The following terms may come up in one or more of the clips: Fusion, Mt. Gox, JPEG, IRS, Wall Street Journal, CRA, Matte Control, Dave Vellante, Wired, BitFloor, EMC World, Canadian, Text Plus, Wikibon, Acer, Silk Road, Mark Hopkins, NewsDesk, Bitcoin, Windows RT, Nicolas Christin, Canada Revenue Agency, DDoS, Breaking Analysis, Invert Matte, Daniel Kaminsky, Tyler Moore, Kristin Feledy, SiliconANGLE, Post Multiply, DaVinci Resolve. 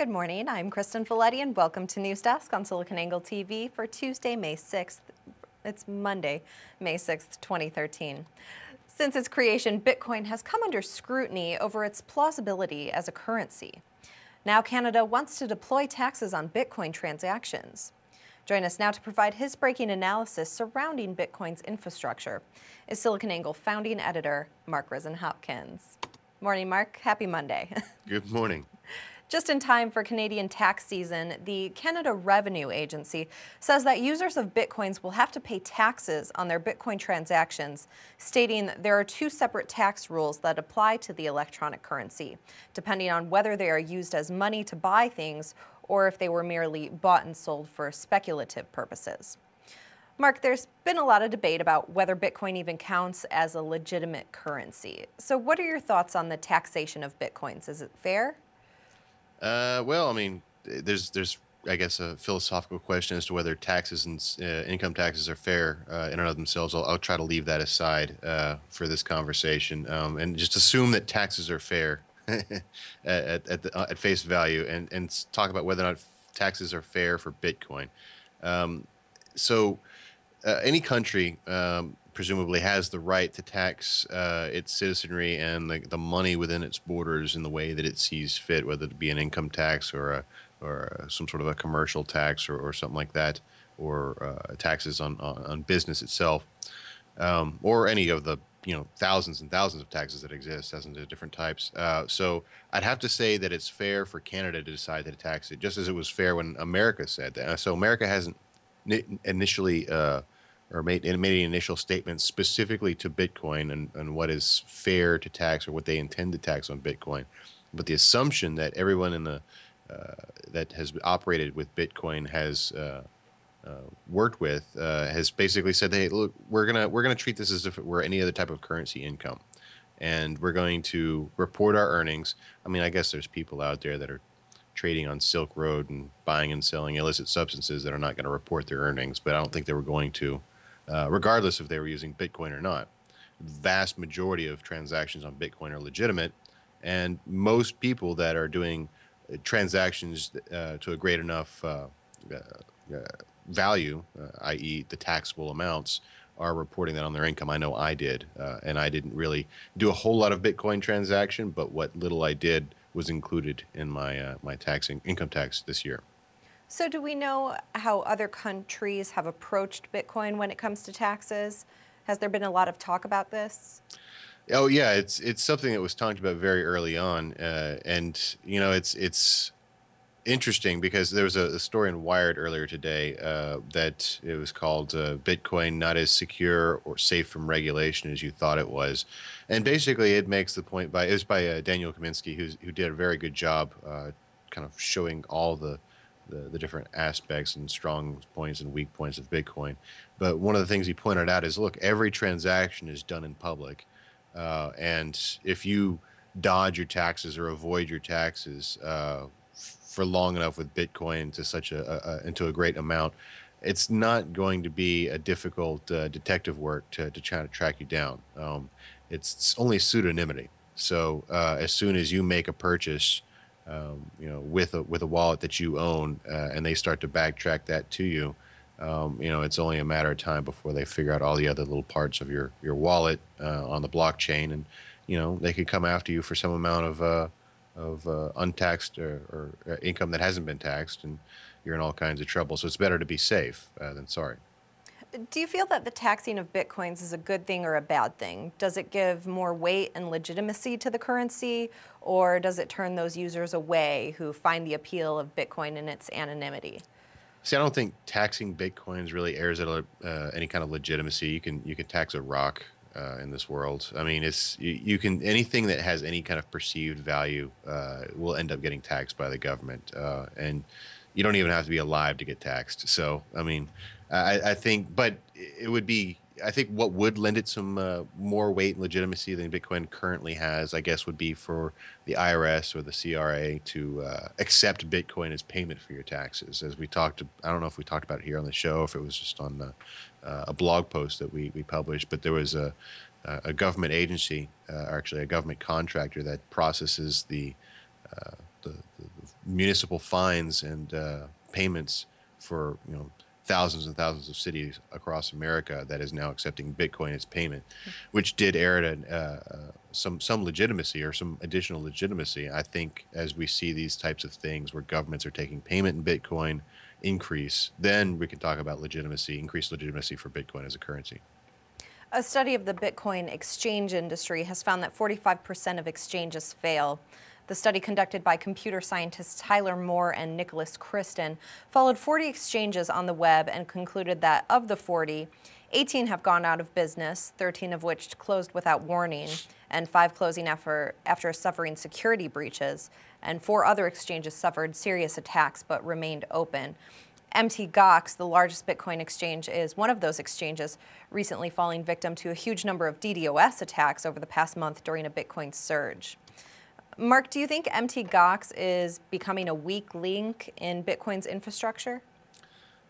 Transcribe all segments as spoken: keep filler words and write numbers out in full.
Good morning, I'm Kristin Feledy and welcome to News Desk on SiliconANGLE T V for Tuesday, May sixth. It's Monday, May sixth, twenty thirteen. Since its creation, Bitcoin has come under scrutiny over its plausibility as a currency. Now Canada wants to deploy taxes on Bitcoin transactions. Join us now to provide his breaking analysis surrounding Bitcoin's infrastructure is SiliconANGLE founding editor Mark Hopkins. Morning, Mark. Happy Monday. Good morning. Just in time for Canadian tax season, the Canada Revenue Agency says that users of Bitcoins will have to pay taxes on their Bitcoin transactions, stating that there are two separate tax rules that apply to the electronic currency, depending on whether they are used as money to buy things or if they were merely bought and sold for speculative purposes. Mark, there's been a lot of debate about whether Bitcoin even counts as a legitimate currency. So what are your thoughts on the taxation of Bitcoins? Is it fair? Uh, well, I mean, there's, there's, I guess, a philosophical question as to whether taxes and uh, income taxes are fair uh, in and of themselves. I'll, I'll try to leave that aside uh, for this conversation um, and just assume that taxes are fair at, at, the, at face value and, and talk about whether or not taxes are fair for Bitcoin. Um, so uh, any country um, presumably has the right to tax uh, its citizenry and the, the money within its borders in the way that it sees fit, whether it be an income tax or a, or a, some sort of a commercial tax or, or something like that, or uh, taxes on, on, on business itself, um, or any of the you know thousands and thousands of taxes that exist, thousands of different types. Uh, so I'd have to say that it's fair for Canada to decide to tax it, just as it was fair when America said that. So America hasn't initially uh, or made, made an initial statement specifically to Bitcoin and, and what is fair to tax or what they intend to tax on Bitcoin. But the assumption that everyone in the uh, that has operated with Bitcoin has uh, uh, worked with uh, has basically said, hey, look, we're gonna we're gonna treat this as if it were any other type of currency income, and we're going to report our earnings. I mean, I guess there's people out there that are trading on Silk Road and buying and selling illicit substances that are not going to report their earnings, but I don't think they were going to. Uh, regardless if they were using Bitcoin or not. The vast majority of transactions on Bitcoin are legitimate, and most people that are doing transactions uh, to a great enough uh, uh, value, uh, i e the taxable amounts, are reporting that on their income. I know I did, uh, and I didn't really do a whole lot of Bitcoin transaction, but what little I did was included in my, uh, my tax in- income tax this year. So do we know how other countries have approached Bitcoin when it comes to taxes? Has there been a lot of talk about this? Oh yeah, it's it's something that was talked about very early on, uh, and you know it's it's interesting because there was a, a story in Wired earlier today uh, that it was called uh, "Bitcoin Not as Secure or Safe from Regulation as You Thought It Was," and basically it makes the point by it was by uh, Daniel Kaminsky who's, who did a very good job, uh, kind of showing all the. The, the different aspects and strong points and weak points of Bitcoin. But one of the things he pointed out is, look, every transaction is done in public. Uh, and if you dodge your taxes or avoid your taxes uh, for long enough with Bitcoin to such a, a, into a great amount, it's not going to be a difficult uh, detective work to, to try to track you down. Um, it's, it's only pseudonymity. So uh, as soon as you make a purchase, Um, you know, with a with a wallet that you own, uh, and they start to backtrack that to you. Um, you know, it's only a matter of time before they figure out all the other little parts of your your wallet uh, on the blockchain, and you know, they could come after you for some amount of uh, of uh, untaxed or, or income that hasn't been taxed, and you're in all kinds of trouble. So it's better to be safe uh, than sorry. Do you feel that the taxing of Bitcoins is a good thing or a bad thing? Does it give more weight and legitimacy to the currency, or does it turn those users away who find the appeal of Bitcoin in its anonymity? See, I don't think taxing Bitcoins really airs at uh, any kind of legitimacy. You can you can tax a rock uh, in this world. I mean, it's you, you can anything that has any kind of perceived value uh, will end up getting taxed by the government, uh, and you don't even have to be alive to get taxed. So, I mean. I, I think, but it would be, I think what would lend it some uh, more weight and legitimacy than Bitcoin currently has, I guess, would be for the I R S or the C R A to uh, accept Bitcoin as payment for your taxes. As we talked, I don't know if we talked about it here on the show, if it was just on uh, uh, a blog post that we, we published, but there was a, a government agency, uh, or actually a government contractor that processes the, uh, the, the municipal fines and uh, payments for, you know, thousands and thousands of cities across America that is now accepting Bitcoin as payment, which did air at uh, some some legitimacy or some additional legitimacy. I think as we see these types of things where governments are taking payment in Bitcoin increase, then we can talk about legitimacy, increased legitimacy for Bitcoin as a currency. A study of the Bitcoin exchange industry has found that forty-five percent of exchanges fail. The study conducted by computer scientists Tyler Moore and Nicolas Christin followed forty exchanges on the web and concluded that of the forty, eighteen have gone out of business, thirteen of which closed without warning, and five closing after, after suffering security breaches, and four other exchanges suffered serious attacks but remained open. Mount. Gox, the largest Bitcoin exchange, is one of those exchanges recently falling victim to a huge number of DDoS attacks over the past month during a Bitcoin surge. Mark, do you think Mount. Gox is becoming a weak link in Bitcoin's infrastructure?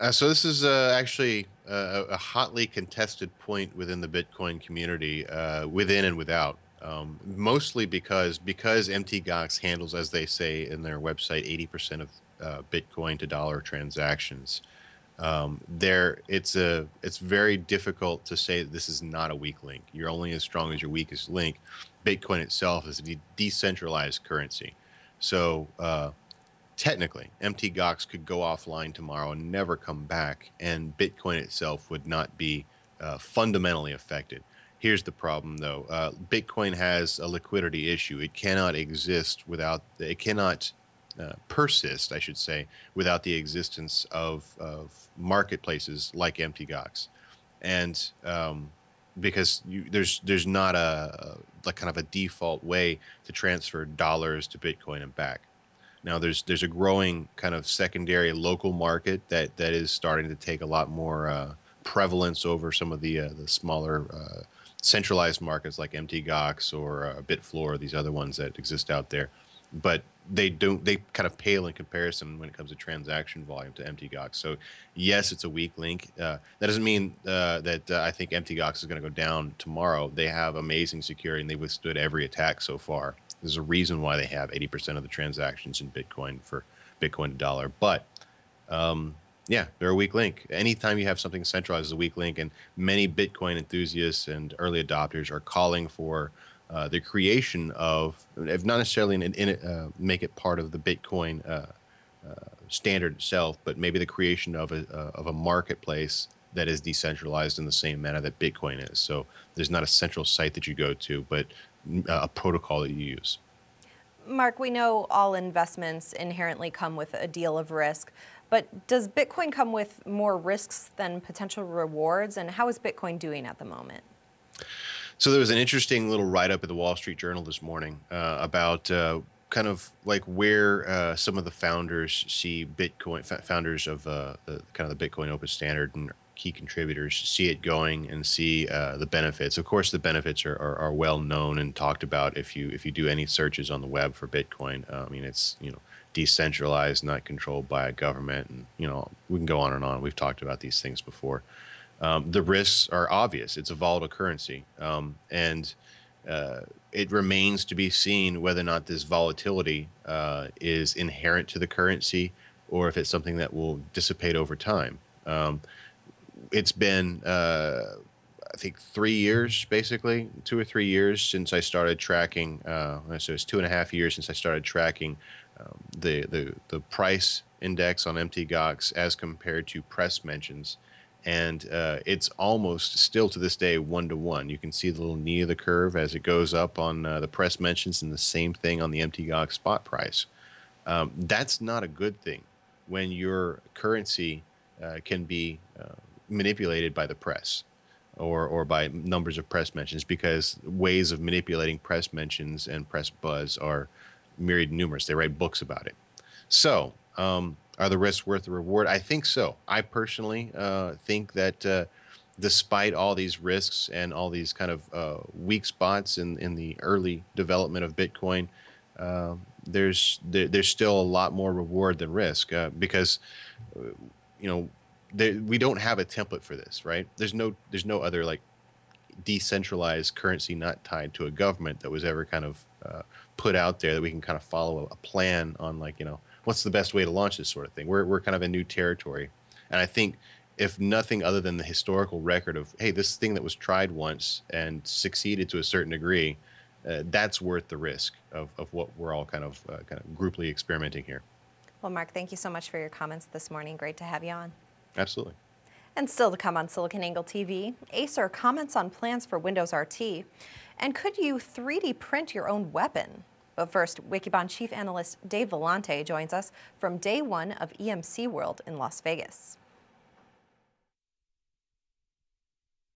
Uh, so this is uh, actually a, a hotly contested point within the Bitcoin community, uh, within and without. Um, mostly because because Mount. Gox handles, as they say in their website, eighty percent of uh, Bitcoin to dollar transactions. Um, there, it's a it's very difficult to say that this is not a weak link. You're only as strong as your weakest link. Bitcoin itself is a de decentralized currency. So uh, technically, Mount. Gox could go offline tomorrow and never come back, and Bitcoin itself would not be uh, fundamentally affected. Here's the problem, though. Uh, Bitcoin has a liquidity issue. It cannot exist without, it cannot uh, persist, I should say, without the existence of, of marketplaces like Mount. Gox. And um, because you, there's, there's not a, a like kind of a default way to transfer dollars to Bitcoin and back. Now there's there's a growing kind of secondary local market that that is starting to take a lot more uh, prevalence over some of the uh, the smaller uh, centralized markets like Mount. Gox or uh, BitFloor, these other ones that exist out there, but they don't they kind of pale in comparison when it comes to transaction volume to Mount. Gox. So yes, it's a weak link. Uh, that doesn't mean uh, that uh, I think Mount. Gox is going to go down tomorrow. They have amazing security and they withstood every attack so far. There's a reason why they have eighty percent of the transactions in Bitcoin for Bitcoin to dollar. But um, yeah, they're a weak link. Anytime you have something centralized is a weak link, and many Bitcoin enthusiasts and early adopters are calling for uh, the creation of, if not necessarily in, in it, uh, make it part of the Bitcoin uh, uh, standard itself, but maybe the creation of a, uh, of a marketplace that is decentralized in the same manner that Bitcoin is. So there's not a central site that you go to, but a protocol that you use. Mark, we know all investments inherently come with a deal of risk, but does Bitcoin come with more risks than potential rewards? And how is Bitcoin doing at the moment? So there was an interesting little write-up at the Wall Street Journal this morning uh, about uh, kind of like where uh, some of the founders see Bitcoin, founders of uh, the, kind of the Bitcoin open standard and key contributors see it going and see uh, the benefits. Of course, the benefits are, are, are well known and talked about if you if you do any searches on the web for Bitcoin. Uh, I mean, it's, you know, decentralized, not controlled by a government, and, you know, we can go on and on. We've talked about these things before. Um, the risks are obvious. It's a volatile currency, um, and uh, it remains to be seen whether or not this volatility uh, is inherent to the currency or if it's something that will dissipate over time. Um, It's been, uh, I think, three years, basically, two or three years since I started tracking. Uh, so it's two and a half years since I started tracking um, the, the the price index on Mount. Gox as compared to press mentions, and uh, it's almost still to this day one to one. You can see the little knee of the curve as it goes up on uh, the press mentions, and the same thing on the Mount. Gox spot price. Um, that's not a good thing when your currency uh, can be Uh, manipulated by the press or, or by numbers of press mentions, because ways of manipulating press mentions and press buzz are myriad numerous. They write books about it. So um, are the risks worth the reward? I think so. I personally uh, think that uh, despite all these risks and all these kind of uh, weak spots in, in the early development of Bitcoin, uh, there's, there, there's still a lot more reward than risk uh, because, you know, we don't have a template for this, right? There's no, there's no other like decentralized currency not tied to a government that was ever kind of uh, put out there that we can kind of follow a plan on, like, you know, what's the best way to launch this sort of thing? We're, we're kind of in new territory. And I think if nothing other than the historical record of, hey, this thing that was tried once and succeeded to a certain degree, uh, that's worth the risk of, of what we're all kind of, uh, kind of grouply experimenting here. Well, Mark, thank you so much for your comments this morning. Great to have you on. Absolutely. And still to come on SiliconANGLE T V, Acer comments on plans for Windows R T. And could you three D print your own weapon? But first, Wikibon Chief Analyst Dave Vellante joins us from day one of E M C World in Las Vegas.